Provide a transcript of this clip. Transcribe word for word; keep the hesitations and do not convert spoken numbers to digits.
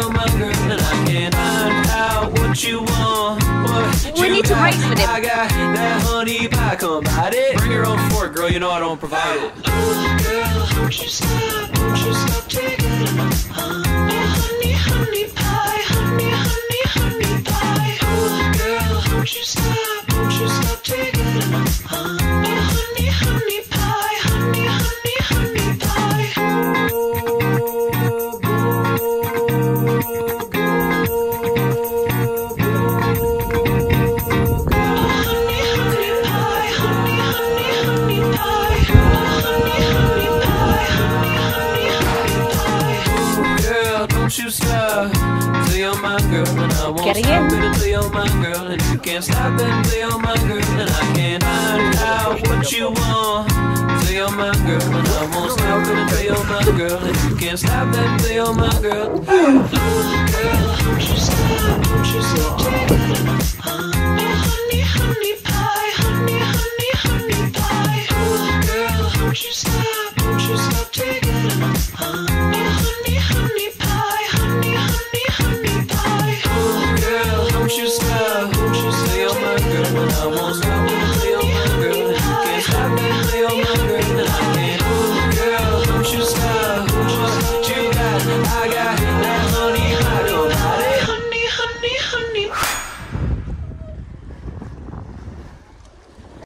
Salemonger, and I can find out what you want. What we you need got. To race with it. I got that honey pie, come bite it. Bring your own fork, girl, you know I don't provide it. Oh, girl, don't you stop, don't you stop taking it. Oh, honey, honey pie, honey, honey, honey pie. Oh, girl, don't you stop, don't you stop taking it. Oh, honey, honey pie, honey, honey, honey pie. Oh, get again. And you can't stop and play on my girl, and I can't find out what you want. Play on my girl, and I won't stop and play on my girl, and you can't stop and play on my girl.